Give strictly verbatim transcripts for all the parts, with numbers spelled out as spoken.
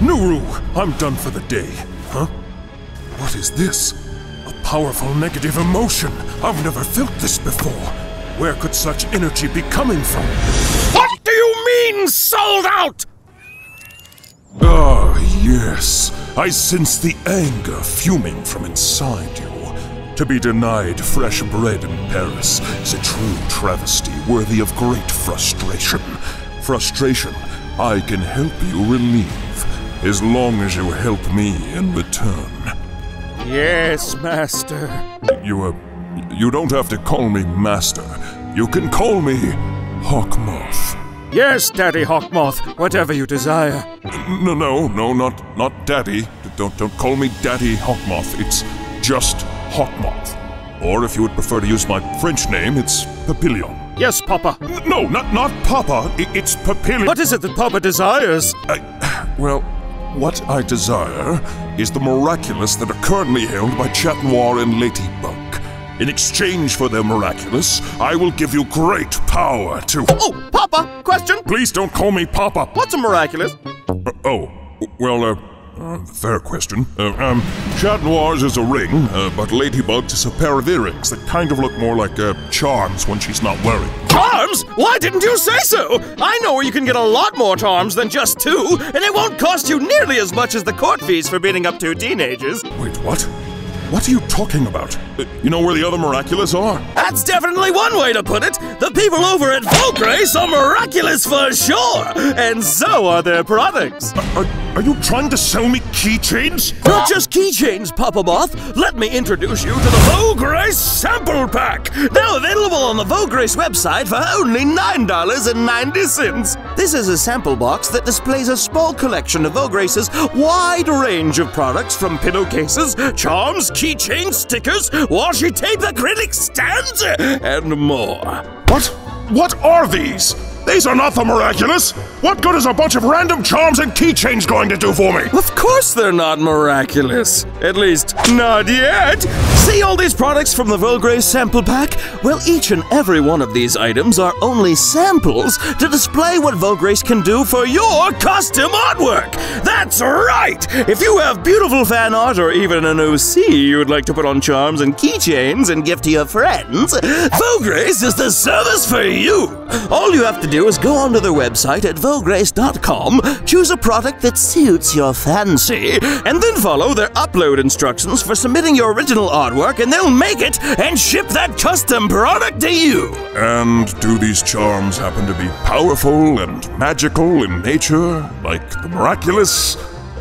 Nooroo, I'm done for the day, huh? What is this? A powerful negative emotion. I've never felt this before. Where could such energy be coming from? What do you mean, sold out? Ah, yes. I sense the anger fuming from inside you. To be denied fresh bread in Paris is a true travesty worthy of great frustration. Frustration I can help you relieve, as long as you help me in return. Yes, Master. You, uh, you don't have to call me Master. You can call me Hawkmoth. Yes, Daddy Hawkmoth, whatever you desire. No, no, no, not not Daddy. Don't don't call me Daddy Hawkmoth. It's just Hawkmoth. Or if you would prefer to use my French name, it's Papillon. Yes, Papa. N no, not not Papa. It, it's Papillon. What is it that Papa desires? I, well, what I desire is the miraculous that are currently held by Chat Noir and Ladybug. In exchange for their miraculous, I will give you great power to— Oh, Papa! Question? Please don't call me Papa! What's a miraculous? Uh, oh, well, uh, uh, fair question. Uh, um, Chat Noir's is a ring, uh, but Ladybug's is a pair of earrings that kind of look more like, uh, charms when she's not wearing. Charms? Why didn't you say so? I know where you can get a lot more charms than just two, and it won't cost you nearly as much as the court fees for beating up two teenagers. Wait, what? What are you talking about? You know where the other miraculous are? That's definitely one way to put it! The people over at Vograce are miraculous for sure! And so are their products! Are, are, are you trying to sell me keychains? Not just keychains, Papa Moth! Let me introduce you to the Vograce Sample Pack! Now available on the Vograce website for only nine dollars and ninety cents! This is a sample box that displays a small collection of Vograce's wide range of products, from pillowcases, charms, keychain stickers, washi tape, acrylic stands, and more. What? What are these? These are not the miraculous! What good is a bunch of random charms and keychains going to do for me? Of course they're not miraculous. At least, not yet! See all these products from the Vograce sample pack? Well, each and every one of these items are only samples to display what Vograce can do for your custom artwork! That's right! If you have beautiful fan art or even an O C you would like to put on charms and keychains and give to your friends, Vograce is the service for you! All you have to do is go onto their website at vograce dot com, choose a product that suits your fancy, and then follow their upload instructions for submitting your original artwork, and they'll make it and ship that custom product to you! And do these charms happen to be powerful and magical in nature, like the miraculous?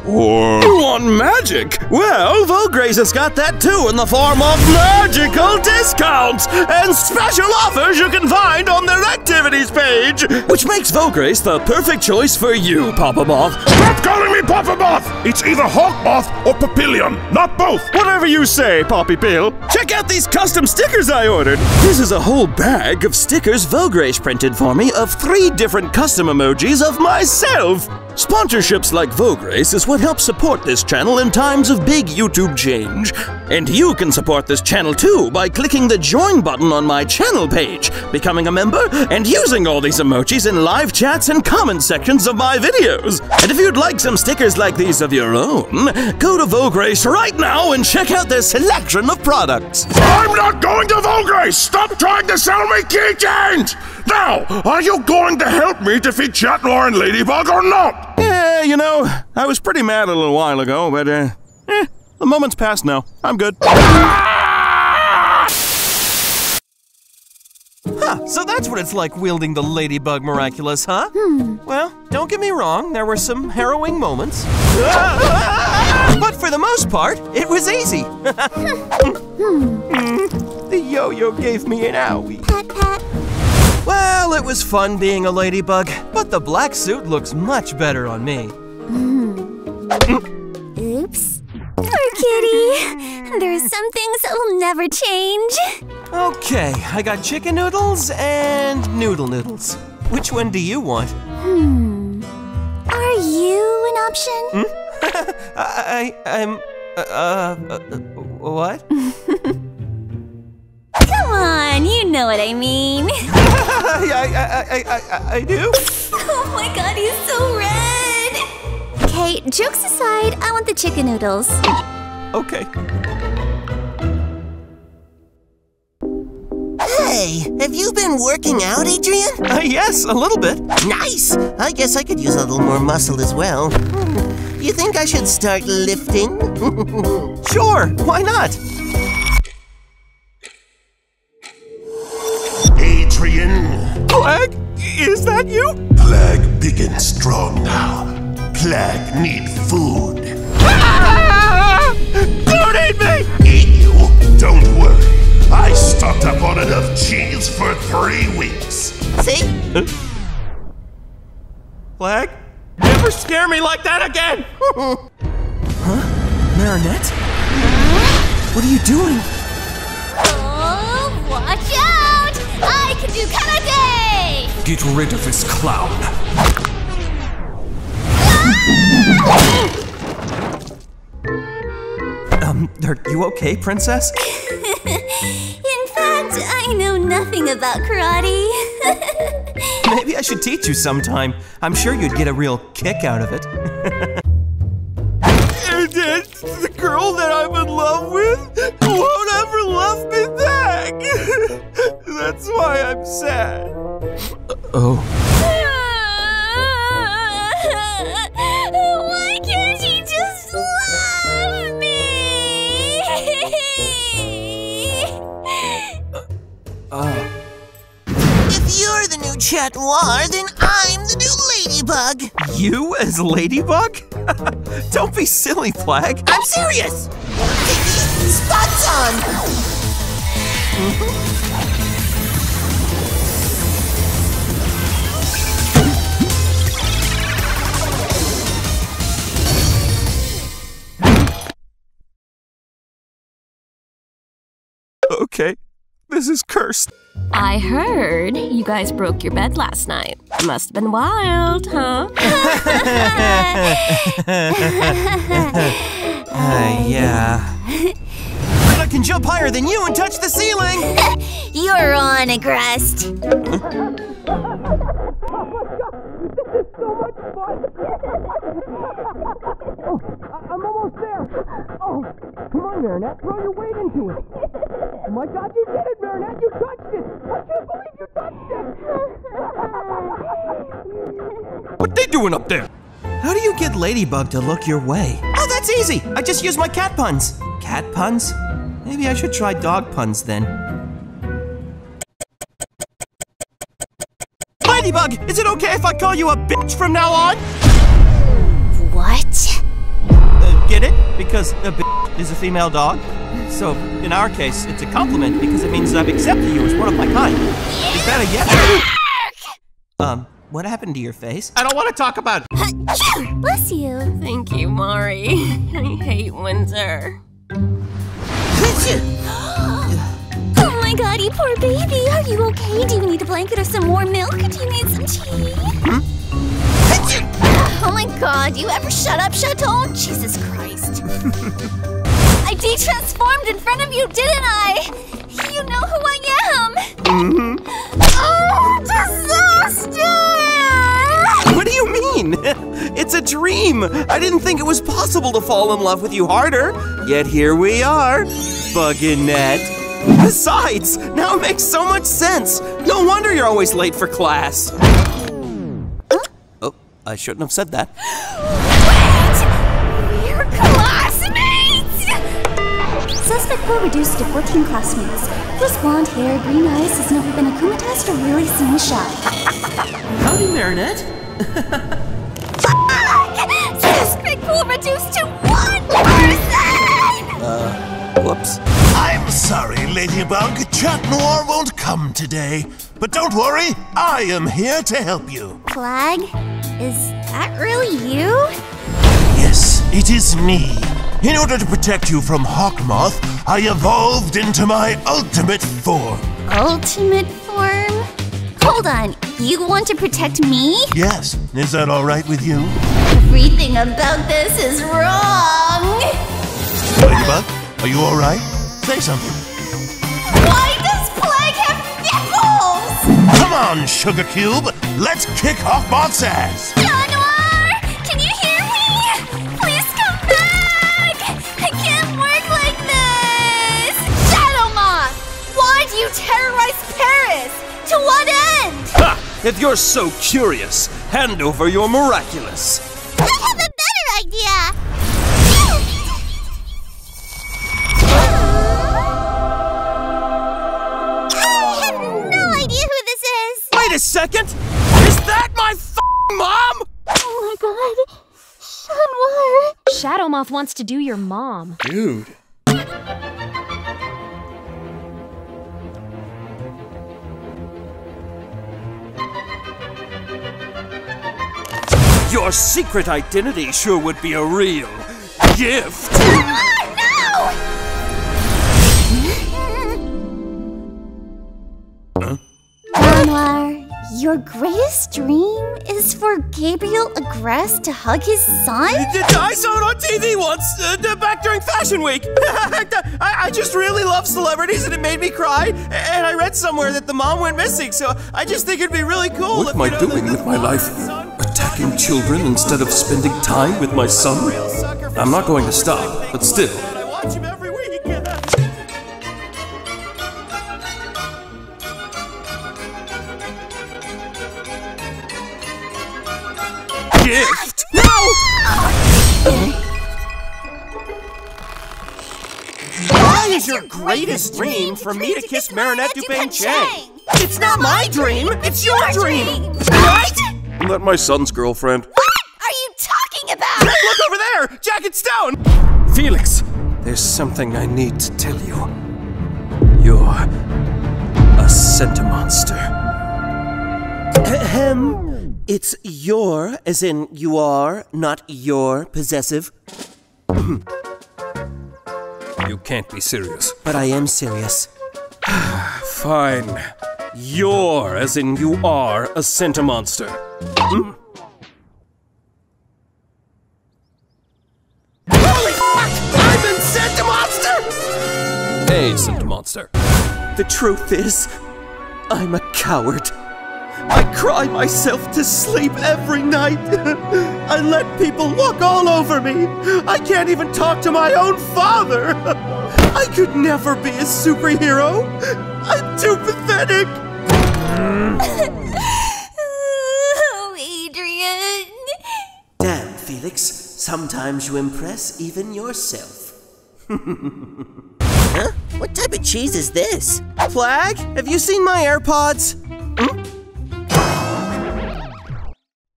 Or... You want magic? Well, Vograce has got that too, in the form of magical discounts and special offers you can find on their activities page, which makes Vograce the perfect choice for you, Papa Moth. Stop calling me Papa Moth! It's either Hawkmoth or Papillon, not both! Whatever you say, Poppy Pill. Check out these custom stickers I ordered! This is a whole bag of stickers Vograce printed for me of three different custom emojis of myself! Sponsorships like Vograce is what helps support this channel in times of big YouTube change. And you can support this channel too by clicking the join button on my channel page, becoming a member, and using all these emojis in live chats and comment sections of my videos. And if you'd like some stickers like these of your own, go to Vograce right now and check out their selection of products. I'm not going to Vograce! Stop trying to sell me keychains! Now, are you going to help me defeat Chat Noir and Ladybug or not? Yeah, you know, I was pretty mad a little while ago, but, uh, eh, the moment's passed now. I'm good. Huh, so that's what it's like wielding the Ladybug miraculous, huh? Hmm. Well, don't get me wrong, there were some harrowing moments. But for the most part, it was easy. The yo-yo gave me an owie. Well, it was fun being a ladybug, but the black suit looks much better on me. Mm. Oops. Poor kitty. There's some things that will never change. Okay, I got chicken noodles and noodle noodles. Which one do you want? Hmm. Are you an option? Hmm? I, I'm, uh, uh, uh what? Come on, you know what I mean. I, I, I, I, I do. Oh my god, he's so red. Okay, Anyway, jokes aside, I want the chicken noodles. Okay. Hey, have you been working out, Adrien? Uh, yes, a little bit. Nice! I guess I could use a little more muscle as well. You think I should start lifting? Sure, why not? Adrien? Plagg? Is that you? Plagg big and strong now. Plagg need food. Ah! Don't eat me! Eat you? Don't worry. I stocked up on enough cheese for three weeks. See? Plagg? Never scare me like that again! Huh? Marinette? What are you doing? Oh, watch out! I can do karate! Get rid of this clown. Ah! Um, are you okay, princess? In fact, I know nothing about karate. Maybe I should teach you sometime. I'm sure you'd get a real kick out of it. It's the girl that I'm in love with won't ever love me back. That's why I'm sad. Uh-oh. Why can't you just love me? uh, uh. If you're the new Chat Noir, then I'm the new Ladybug. You as Ladybug? Don't be silly, Plagg. I'm serious. Tikki, spots on. Mm-hmm. Okay. This is cursed. I heard you guys broke your bed last night. Must have been wild, huh? uh, yeah. But I can jump higher than you and touch the ceiling! You're on, Agreste. This is so much fun! Oh, I'm almost there! Oh, come on, Marinette, throw your weight into it! Oh my God, you did it, Marinette! You touched it! I can't believe you touched it! What they doing up there? How do you get Ladybug to look your way? Oh, that's easy! I just use my cat puns! Cat puns? Maybe I should try dog puns then. Ladybug, is it okay if I call you a bitch from now on? What? Uh, get it? Because a bitch is a female dog. So, in our case, it's a compliment because it means I've accepted you as one of my kind. Is that a yes? Um, what happened to your face? I don't want to talk about it. Bless you. Thank you, Mari. I hate winter. Oh my God, you poor baby! Are you okay? Do you need a blanket or some warm milk? Do you need some tea? Hmm? Oh my God! You ever shut up, Chaton? Jesus Christ! I de-transformed in front of you, didn't I? You know who I am. Mm-hmm. Oh, disaster! What do you mean? It's a dream. I didn't think it was possible to fall in love with you harder. Yet here we are, Buginette. Besides, now it makes so much sense. No wonder you're always late for class. Huh? Oh, I shouldn't have said that. Wait! We're classmates! Suspect four reduced to fourteen classmates. Plus blonde hair, green eyes, has never been akumatized or really seen a shot. Howdy, Marinette. Suspect four reduced to one person! Uh... Whoops. I'm sorry, Ladybug. Chat Noir won't come today. But don't worry, I am here to help you. Plagg? Is that really you? Yes, it is me. In order to protect you from Hawkmoth, I evolved into my ultimate form. Ultimate form? Hold on, you want to protect me? Yes, is that all right with you? Everything about this is wrong. Ladybug? Are you all right? Say something. Why does Plagg have nipples? Come on, Sugar Cube. Let's kick Hawkmoth's ass. Chat Noir, can you hear me? If you're so curious, hand over your miraculous. I have a better idea! I have no idea who this is! Wait a second! Is that my f***ing mom? Oh my god. Shadowmoth. Shadowmoth wants to do your mom. Dude. Your secret identity sure would be a real gift! Oh, no! Huh? Noir, your greatest dream is for Gabriel Agreste to hug his son? I saw it on T V once, uh, back during Fashion Week! I, I just really love celebrities and it made me cry, and I read somewhere that the mom went missing, so I just think it'd be really cool. What if, am I know, doing the, the with my life? Attacking children instead of spending time with my son? I'm not going to stop, but still. Gift! No! Why is your greatest dream for me to kiss Marinette Dupain-Cheng? It's not my dream, it's your dream! Right? Isn't that my son's girlfriend? What are you talking about? Look over there! Jack and Stone! Felix! There's something I need to tell you. You're a Sentimonster. Ahem. It's your, as in you are, not your possessive. You can't be serious. But I am serious. Fine. You're, as in you are, a Sentimonster. Hmm? Holy fuck! I'm a Sentimonster! Hey, Sentimonster. The truth is, I'm a coward. I cry myself to sleep every night. I let people walk all over me. I can't even talk to my own father. I could never be a superhero. I'm too pathetic. Oh, Adrien. Damn, Felix. Sometimes you impress even yourself. Huh? What type of cheese is this? Plagg, have you seen my AirPods? Hmm?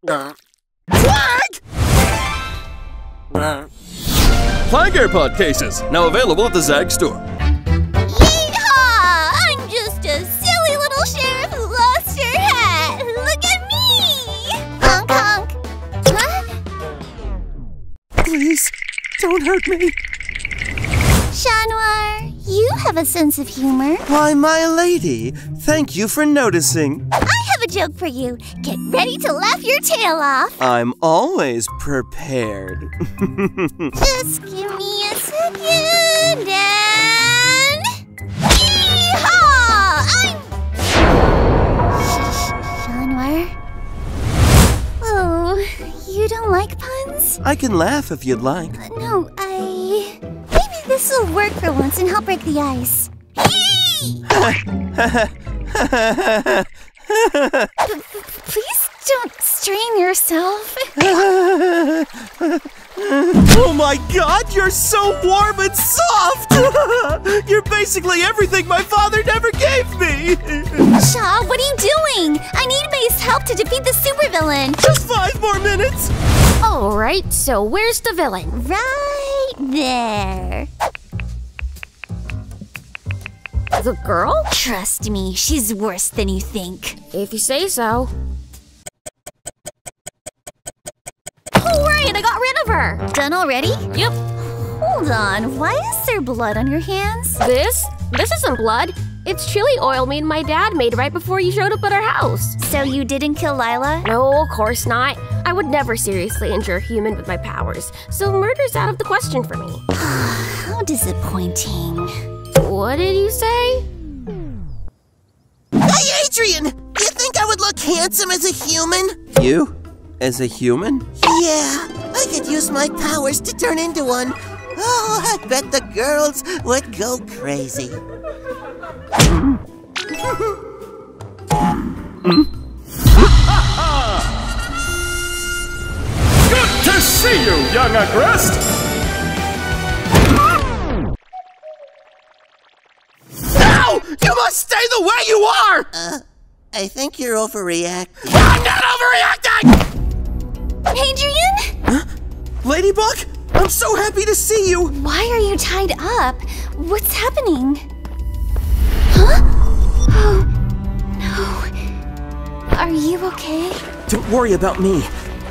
Uh. Plagg! Uh. Plagg AirPod cases, now available at the Zag store. Yeehaw! I'm just a silly little sheriff who lost her hat! Look at me! Honk honk! Huh? Please, don't hurt me! Chat Noir, you have a sense of humor. Why, my lady, thank you for noticing. I have a joke for you. Get ready to laugh your tail off. I'm always prepared. Just give me a second and... Yeehaw! I'm... Chat Noir? Oh, you don't like puns? I can laugh if you'd like. Uh, no, I... Maybe this'll work for once and help break the ice. Yee! Please don't strain yourself. Oh my god, you're so warm and soft! You're basically everything my father never gave me! Shaw, what are you doing? I need May's help to defeat the supervillain. Just five more minutes! Alright, so where's the villain? Right there. The girl? Trust me, she's worse than you think. If you say so. Alright, I got rid of her! Done already? Yep. Hold on, why is there blood on your hands? This? This isn't blood. It's chili oil me and my dad made right before you showed up at our house. So you didn't kill Lila? No, of course not. I would never seriously injure a human with my powers, so murder's out of the question for me. How disappointing. What did you say? Hey, Adrien! You think I would look handsome as a human? You? As a human? Yeah, I could use my powers to turn into one. Oh, I bet the girls would go crazy. see you, young Agreste! No! You must stay the way you are! Uh, I think you're overreacting. I'm not overreacting! Adrien? Huh? Ladybug? I'm so happy to see you! Why are you tied up? What's happening? Huh? Oh, no. Are you okay? Don't worry about me.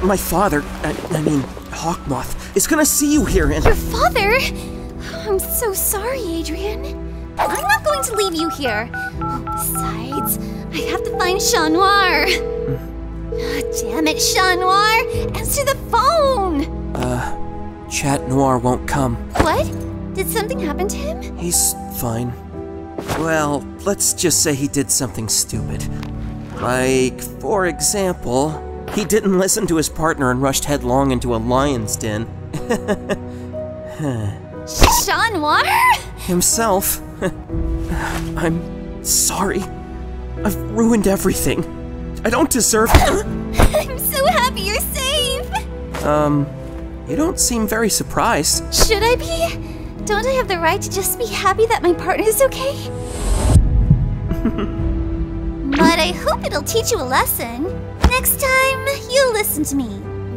My father, I, I mean, Hawkmoth, is gonna see you here and— Your father? I'm so sorry, Adrien. I'm not going to leave you here. Besides, I have to find Chat Noir. Mm. Oh, damn it, Chat Noir! Answer the phone! Uh... Chat Noir won't come. What? Did something happen to him? He's fine. Well, let's just say he did something stupid. Like, for example, he didn't listen to his partner and rushed headlong into a lion's den. Chat Noir? Himself. I'm sorry. I've ruined everything. I don't deserve— I'm so happy you're safe! Um... You don't seem very surprised. Should I be? Don't I have the right to just be happy that my partner's okay? But I hope it'll teach you a lesson. Next time, you listen to me,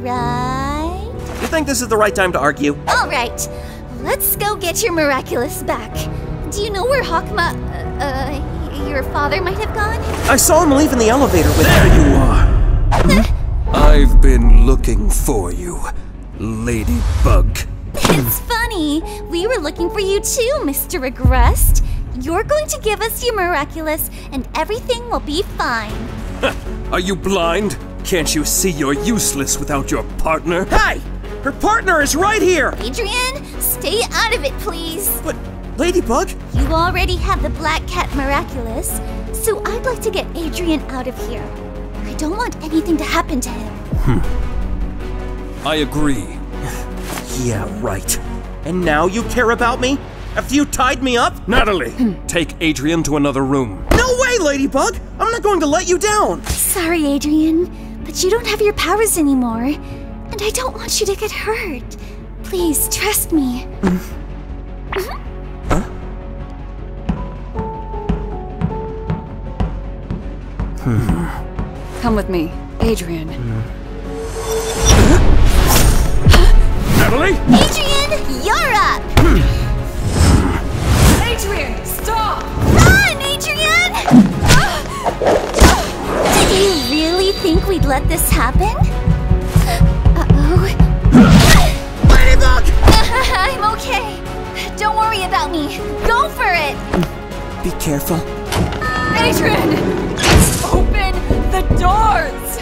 right? You think this is the right time to argue? Alright, let's go get your miraculous back. Do you know where Hawkma... Uh, uh, your father might have gone? I saw him leave in the elevator with... There you are! I've been looking for you. Ladybug. It's funny. We were looking for you too, Mister Agreste. You're going to give us your miraculous, and everything will be fine. Are you blind? Can't you see you're useless without your partner? Hey! Her partner is right here! Adrien, stay out of it, please. But, Ladybug? You already have the Black Cat miraculous, so I'd like to get Adrien out of here. I don't want anything to happen to him. Hmm. I agree. Yeah, right. And now you care about me? After you tied me up? Nathalie, take Adrien to another room. No way, Ladybug! I'm not going to let you down! Sorry, Adrien, but you don't have your powers anymore. And I don't want you to get hurt. Please, trust me. Huh? Hmm. Come with me, Adrien. Hmm. Nathalie? Adrien, you're up! Adrien, stop! Run, Adrien! Did you really think we'd let this happen? Uh-oh. Ladybug! I'm okay. Don't worry about me. Go for it! Be careful. Adrien! Open the doors!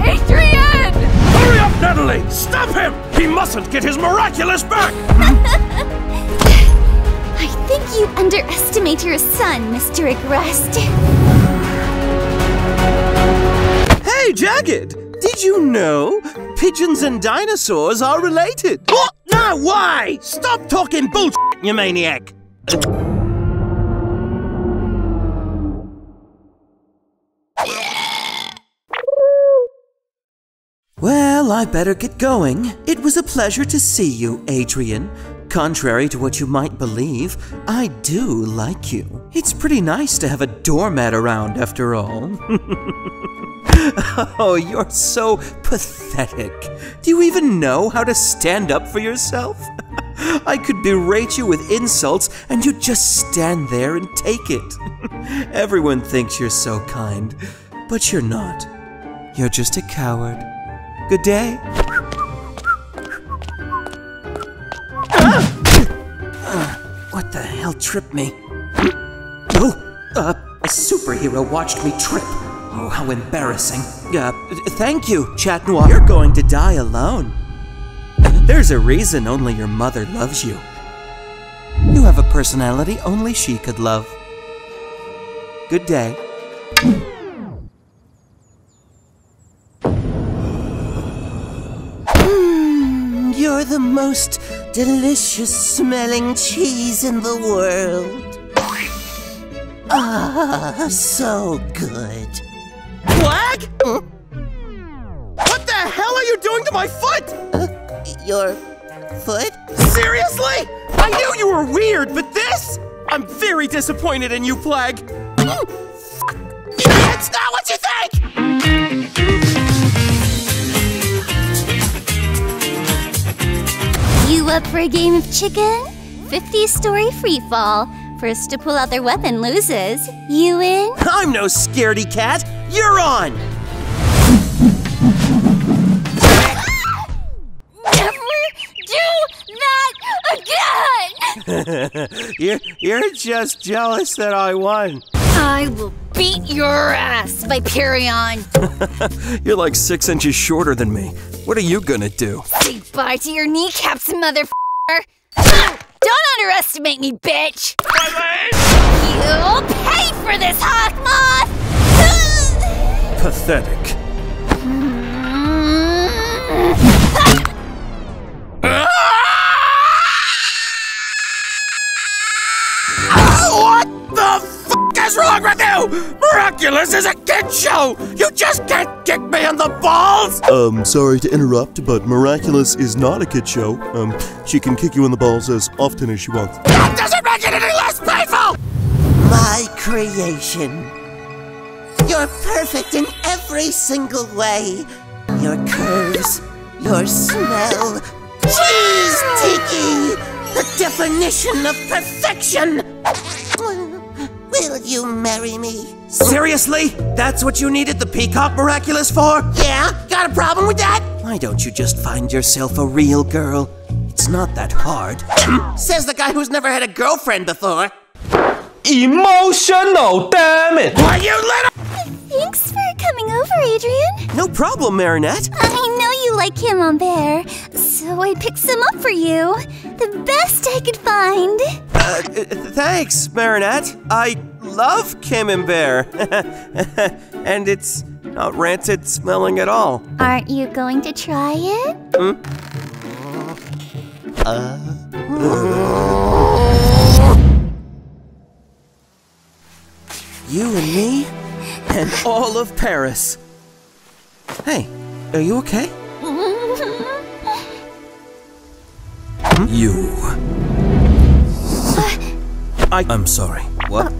Adrien! Hurry up, Nathalie! Stop him! He mustn't get his miraculous back! I think you underestimate your son, Mister Agreste. Hey, Jagged! Did you know pigeons and dinosaurs are related? What? No way! Stop talking bullshit, you maniac! Well, I better get going. It was a pleasure to see you, Adrien. Contrary to what you might believe, I do like you. It's pretty nice to have a doormat around, after all. Oh, you're so pathetic. Do you even know how to stand up for yourself? I could berate you with insults, and you'd just stand there and take it. Everyone thinks you're so kind, but you're not. You're just a coward. Good day. Uh, what the hell tripped me? Oh, uh, a superhero watched me trip. Oh, how embarrassing. Uh, thank you, Chat Noir. You're going to die alone. There's a reason only your mother loves you. You have a personality only she could love. Good day. You're the most delicious smelling cheese in the world. Ah, so good. Plagg? What the hell are you doing to my foot? Uh, your foot? Seriously? I knew you were weird, but this? I'm very disappointed in you, Plagg. Oh, fuck. That's not what you think! You up for a game of chicken? fifty story freefall. First to pull out their weapon loses. You in? I'm no scaredy cat. You're on! you're, you're just jealous that I won. I will beat your ass, Viperion. You're like six inches shorter than me. What are you gonna do? Say bye to your kneecaps, motherfucker. Don't underestimate me, bitch. You'll pay for this, Hawkmoth. Pathetic. What's wrong with you? Miraculous is a kid show! You just can't kick me in the balls! Um, sorry to interrupt, but Miraculous is not a kid show. Um, she can kick you in the balls as often as she wants. That doesn't make it any less painful! My creation. You're perfect in every single way. Your curves, your smell. Jeez, Tikki! The definition of perfection! Will you marry me? Seriously? That's what you needed the peacock miraculous for? Yeah? Got a problem with that? Why don't you just find yourself a real girl? It's not that hard. Says the guy who's never had a girlfriend before. Emotional, damn it! Why you little- Thanks for coming over, Adrien. No problem, Marinette. I know you like him on there, so I picked some up for you. The best I could find. Uh, thanks, Marinette. I love camembert. And it's not rancid smelling at all. Aren't you going to try it? Hmm? Uh. You and me and all of Paris. Hey, are you okay? Hmm? You... I I'm sorry. What?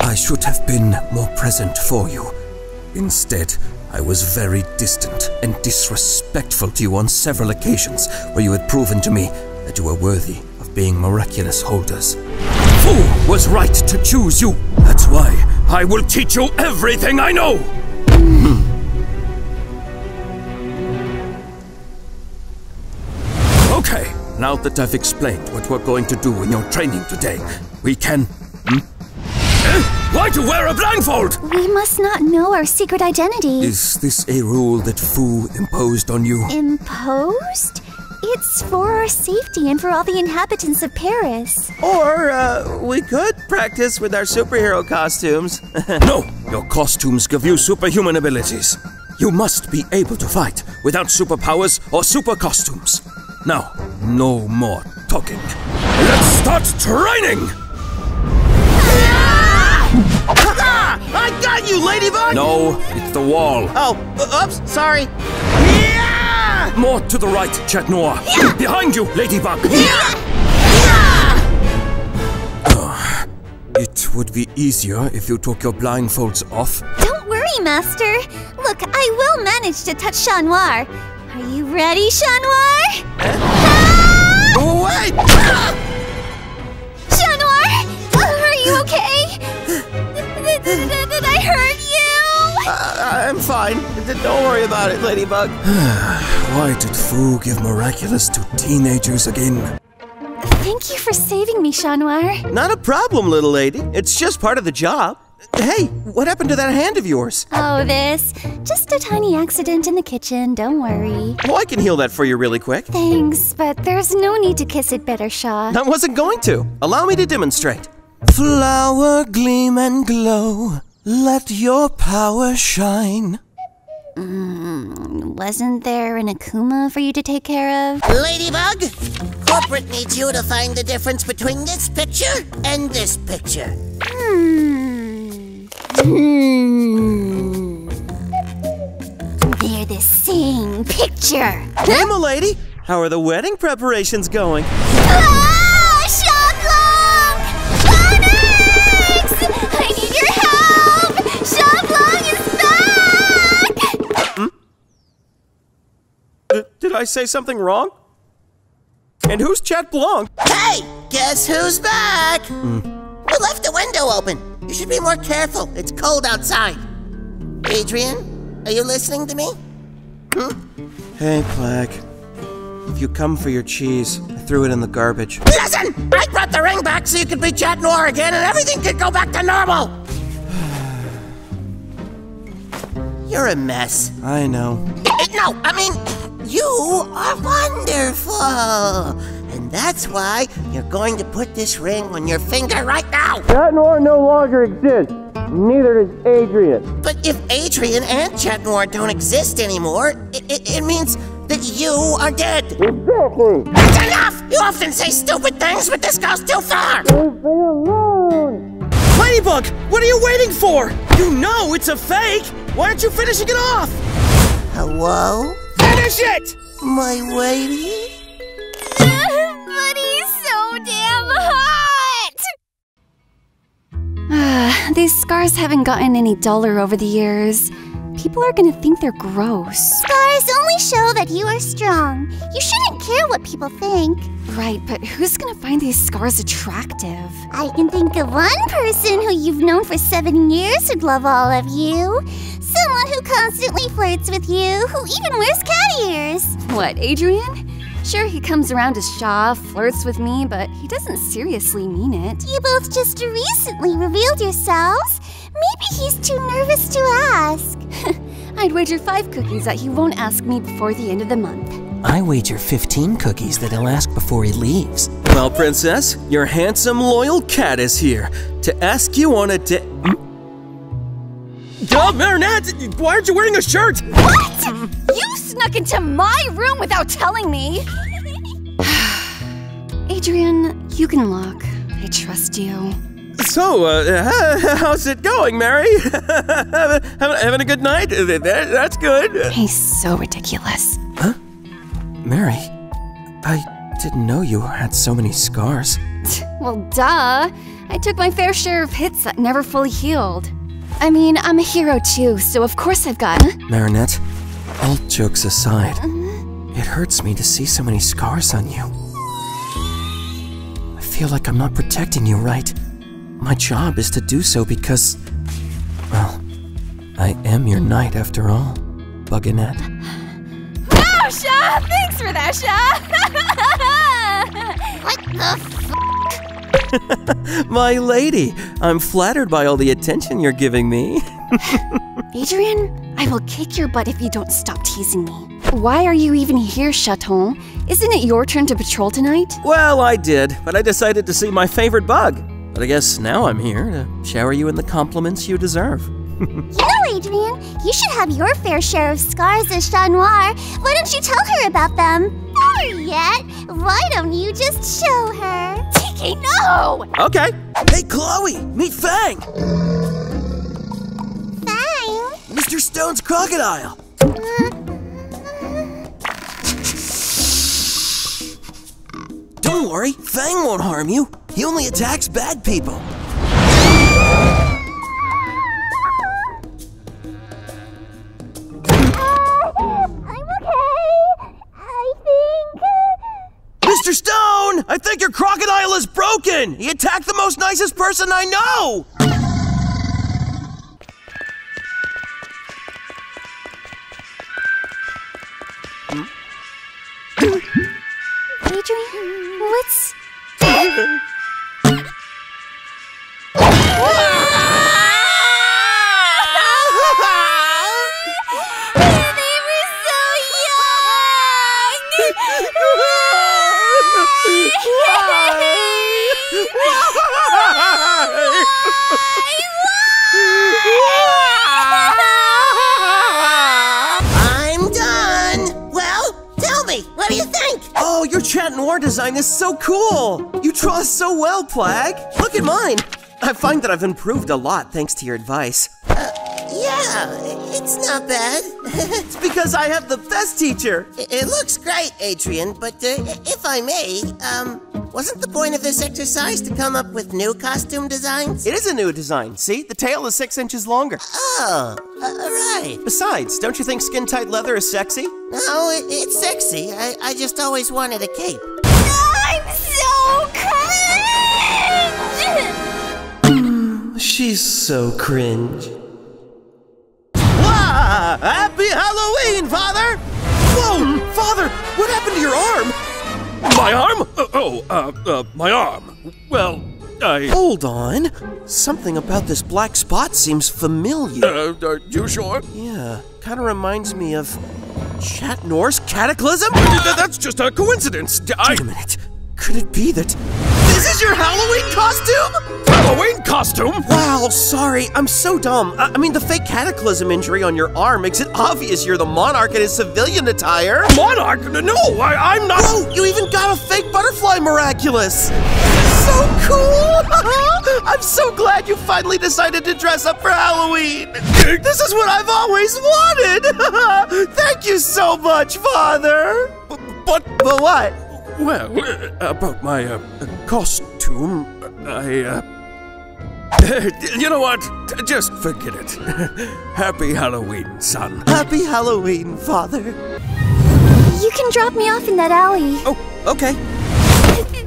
I should have been more present for you. Instead, I was very distant and disrespectful to you on several occasions where you had proven to me that you were worthy of being miraculous holders. Who was right to choose you? That's why I will teach you everything I know! Okay. Now that I've explained what we're going to do in your training today, we can... Hmm? Eh? Why to wear a blindfold? We must not know our secret identity. Is this a rule that Fu imposed on you? Imposed? It's for our safety and for all the inhabitants of Paris. Or, uh, we could practice with our superhero costumes. No! Your costumes give you superhuman abilities. You must be able to fight without superpowers or super costumes. Now, no more talking. Let's start training! Ah! I got you, Ladybug! No, it's the wall. Oh, oops, sorry. Yeah! More to the right, Chat Noir. Yeah! Behind you, Ladybug! Yeah! Yeah! Uh, it would be easier if you took your blindfolds off. Don't worry, Master. Look, I will manage to touch Chat Noir. Are you ready, Chat Noir? Ah! Wait! Chat Noir! Are you okay? did, did, did I hurt you? Uh, I'm fine. Don't worry about it, Ladybug. Why did Fu give Miraculous to teenagers again? Thank you for saving me, Chat Noir. Not a problem, little lady. It's just part of the job. Hey, what happened to that hand of yours? Oh, this? Just a tiny accident in the kitchen, don't worry. Well, I can heal that for you really quick. Thanks, but there's no need to kiss it better, Shaw. I wasn't going to. Allow me to demonstrate. Flower gleam and glow, let your power shine. Mm, wasn't there an Akuma for you to take care of? Ladybug, corporate needs you to find the difference between this picture and this picture. Hmm. Hmm. They're the same. stunning picture! Hey, huh? Milady! How are the wedding preparations going? Ah! Chat Blanc! Onyx! I need your help! Chat Blanc is back! Hmm? D did I say something wrong? And who's Chat Blanc? Hey! Guess who's back? Mm. You left the window open. You should be more careful. It's cold outside. Adrien, are you listening to me? Hmm? Hey, Plagg. If you come for your cheese, I threw it in the garbage. Listen! I brought the ring back so you could be Chat Noir again and everything could go back to normal! You're a mess. I know. No, I mean, you are wonderful! And that's why you're going to put this ring on your finger right now! Chat Noir no longer exists. Neither does Adrien. But if Adrien and Chat Noir don't exist anymore, it, it, it means that you are dead! Exactly! That's enough! You often say stupid things, but this goes too far! Leave me alone! Ladybug! What are you waiting for? You know it's a fake! Why aren't you finishing it off? Hello? Finish it! My lady? But he's so damn hot! Uh, these scars haven't gotten any duller over the years. People are gonna think they're gross. Scars only show that you are strong. You shouldn't care what people think. Right, but who's gonna find these scars attractive? I can think of one person who you've known for seven years who'd love all of you. Someone who constantly flirts with you, who even wears cat ears. What, Adrien? Sure, he comes around as Shaw, flirts with me, but he doesn't seriously mean it. You both just recently revealed yourselves. Maybe he's too nervous to ask. I'd wager five cookies that he won't ask me before the end of the month. I wager fifteen cookies that he'll ask before he leaves. Well, Princess, your handsome, loyal cat is here to ask you on a date. Duh, Marinette! Why aren't you wearing a shirt? What?! You snuck into my room without telling me! Adrien, you can look. I trust you. So, uh, how's it going, Mary? Having a good night? That's good. He's so ridiculous. Huh? Mary, I didn't know you had so many scars. Well, duh. I took my fair share of hits that never fully healed. I mean, I'm a hero too, so of course I've got... Marinette, all jokes aside, mm-hmm. It hurts me to see so many scars on you. I feel like I'm not protecting you right. My job is to do so because... well, I am your knight after all, Buginette. Oh, Sha! Thanks for that, Sha! What the f***? My lady, I'm flattered by all the attention you're giving me. Adrien, I will kick your butt if you don't stop teasing me. Why are you even here, Chaton? Isn't it your turn to patrol tonight? Well, I did, but I decided to see my favorite bug. But I guess now I'm here to shower you in the compliments you deserve. You know, Adrien, you should have your fair share of scars as Chat Noir. Why don't you tell her about them? Better yet, why don't you just show her? Tikki, no! Okay. Hey, Chloe, meet Fang. Fang? Mister Stone's crocodile. Uh, uh... Don't worry, Fang won't harm you. He only attacks bad people. Mister Stone! I think your crocodile is broken! He attacked the most nicest person I know! Adrien, what's... I'm done! Well, tell me, what do you think? Oh, your Chat Noir design is so cool! You draw so well, Plagg! Look at mine! I find that I've improved a lot thanks to your advice. Uh, yeah, It's not bad. It's because I have the best teacher. It, it looks great, Adrien, but uh, if I may, um, wasn't the point of this exercise to come up with new costume designs? It is a new design. See, the tail is six inches longer. Oh, uh, right. Besides, don't you think skin-tight leather is sexy? No, it, it's sexy. I, I just always wanted a cape. I'm so cringe! She's so cringe. Ah, happy Halloween, Father! Whoa, Father, what happened to your arm? My arm? Uh, oh, uh, uh, my arm. Well, I... Hold on. Something about this black spot seems familiar. Uh, are you sure? Yeah, kind of reminds me of Chat Noir's Cataclysm? That's just a coincidence. I... Wait a minute. Could it be that... This is your Halloween costume? Halloween costume? Wow, sorry, I'm so dumb. I, I mean, the fake cataclysm injury on your arm makes it obvious you're the Monarch in his civilian attire. Monarch? No, I, I'm not- Whoa, you even got a fake butterfly miraculous. So cool! I'm so glad you finally decided to dress up for Halloween. This is what I've always wanted. Thank you so much, Father. B but- But what? Well, uh, about my uh, costume, I, uh, you know what, just forget it. Happy Halloween, son. Happy Halloween, Father. You can drop me off in that alley. Oh, okay.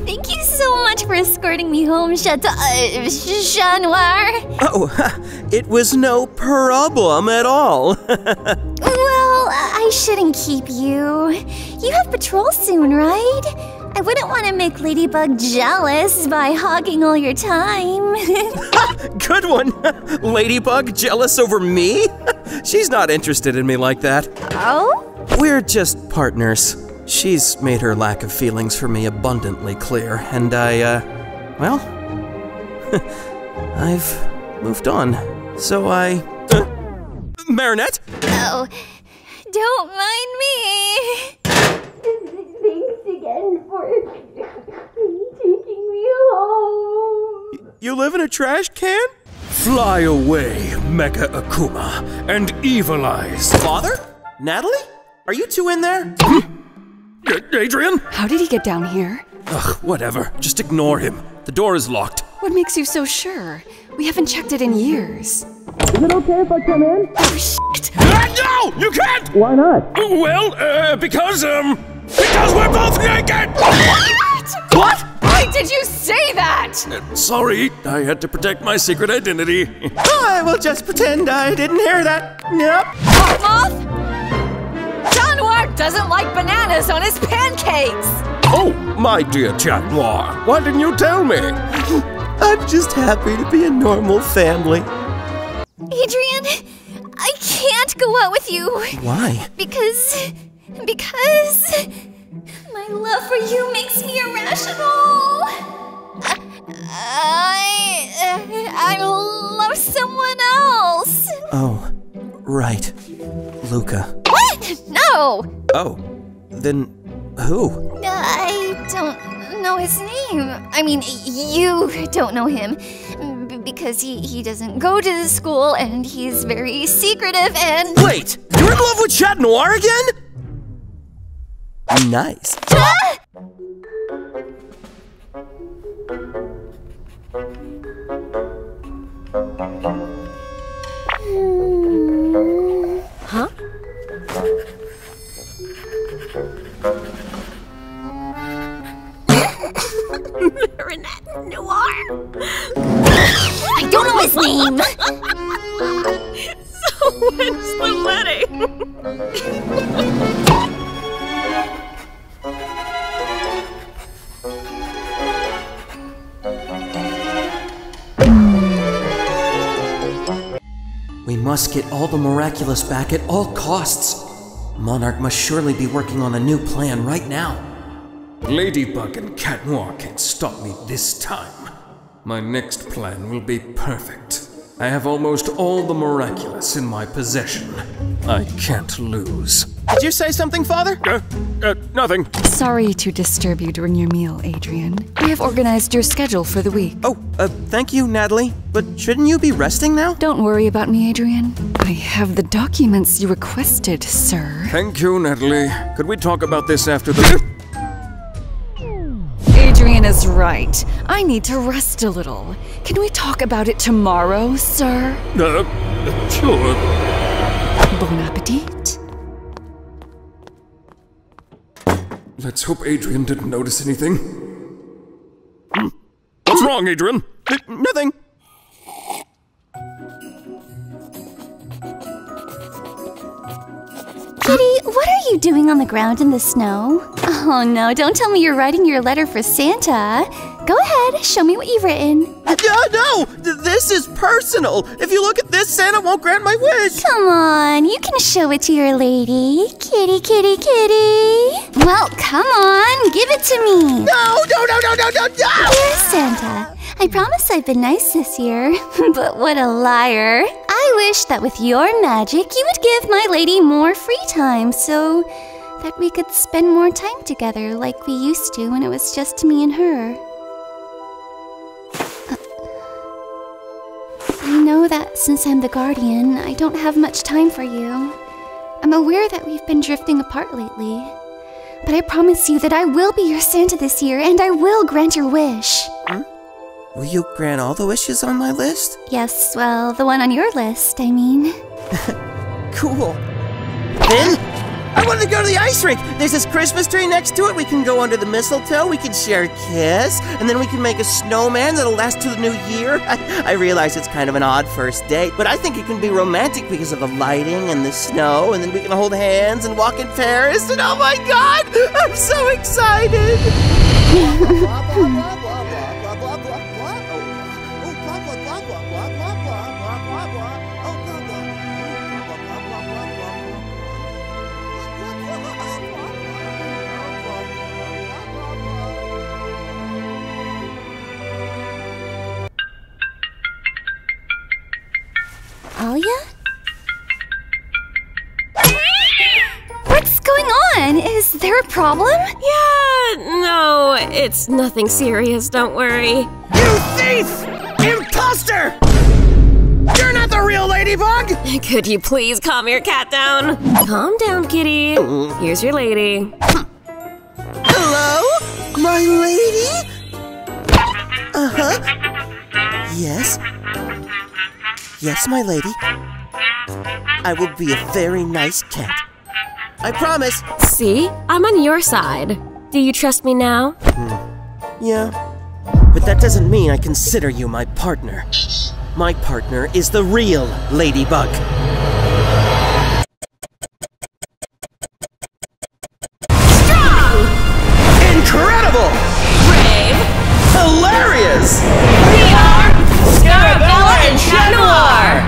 Thank you so much for escorting me home, Chat, uh, Chat Noir. Oh, it was no problem at all. Well, I shouldn't keep you. You have patrol soon, right? I wouldn't want to make Ladybug jealous by hogging all your time. Good one! Ladybug jealous over me? She's not interested in me like that. Oh? We're just partners. She's made her lack of feelings for me abundantly clear, and I, uh, well, I've moved on. So I... Uh, Marinette? Oh, don't mind me. Thanks again for taking me home. You live in a trash can? Fly away, Mecha Akuma, and evil eyes. Father? Nathalie? Are you two in there? Adrien? How did he get down here? Ugh, whatever. Just ignore him. The door is locked. What makes you so sure? We haven't checked it in years. Is it okay if I come in? Oh, shit. Uh, no! You can't! Why not? Well, uh, because, um... Because we're both naked! What? What? Why did you say that? Uh, sorry, I had to protect my secret identity. I will just pretend I didn't hear that. Yep. Hawkmoth? Chat Noir doesn't like bananas on his pancakes! Oh, my dear Chat Noir, why didn't you tell me? I'm just happy to be a normal family. Adrien, I can't go out with you. Why? Because... Because my love for you makes me irrational. I, I love someone else. Oh, right. Luca. What? No! Oh, then who? I don't know his name. I mean, you don't know him. Because he, he doesn't go to the school, and he's very secretive, and... Wait! You're in love with Chat Noir again?! Nice. Ah! Huh? Marinette Noir. I don't know his name. So when's the wedding? We must get all the miraculous back at all costs. Monarch must surely be working on a new plan right now. Ladybug and Chat Noir can't stop me this time. My next plan will be perfect. I have almost all the miraculous in my possession. I can't lose. Did you say something, Father? Uh, uh, nothing. Sorry to disturb you during your meal, Adrien. We have organized your schedule for the week. Oh, uh, thank you, Nathalie. But shouldn't you be resting now? Don't worry about me, Adrien. I have the documents you requested, sir. Thank you, Nathalie. Could we talk about this after the... Adrien is right. I need to rest a little. Can we talk about it tomorrow, sir? Uh, sure. Bon appetit. Let's hope Adrien didn't notice anything. What's wrong, Adrien? Uh, nothing. Kitty, what are you doing on the ground in the snow? Oh no, don't tell me you're writing your letter for Santa. Go ahead, show me what you've written. Uh, no, this is personal. If you look at this, Santa won't grant my wish. Come on, you can show it to your lady. Kitty, kitty, kitty. Well, come on, give it to me. No, no, no, no, no, no, no! Dear Santa, I promise I've been nice this year, but what a liar. I wish that with your magic, you would give my lady more free time so that we could spend more time together like we used to when it was just me and her. Uh, I know that since I'm the guardian, I don't have much time for you. I'm aware that we've been drifting apart lately, but I promise you that I will be your Santa this year and I will grant your wish. Huh? Will you grant all the wishes on my list? Yes, well, the one on your list, I mean. Cool. Then, I wanted to go to the ice rink! There's this Christmas tree next to it, we can go under the mistletoe, we can share a kiss, and then we can make a snowman that'll last till the new year. I, I realize it's kind of an odd first date, but I think it can be romantic because of the lighting and the snow, and then we can hold hands and walk in Paris, and oh my god! I'm so excited! Alia? What's going on? Is there a problem? Yeah, no, it's nothing serious, don't worry. You thief! Imposter! You're not the real Ladybug! Could you please calm your cat down? Calm down, kitty. Here's your lady. Hello? My lady? Uh-huh. Yes? Yes, my lady. I will be a very nice cat. I promise. See? I'm on your side. Do you trust me now? Hmm. Yeah. But that doesn't mean I consider you my partner. My partner is the real Ladybug. Strong! Incredible! Brave! Hilarious! We are Scarabella and Chat Noir!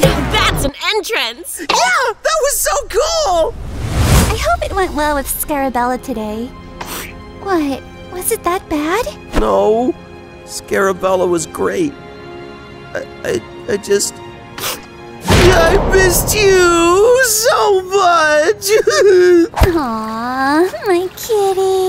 Now that's an entrance! Yeah! That was so cool! I hope it went well with Scarabella today. What? Was it that bad? No. Scarabella was great. I, I, I just... I missed you so much! Aww, my kitty.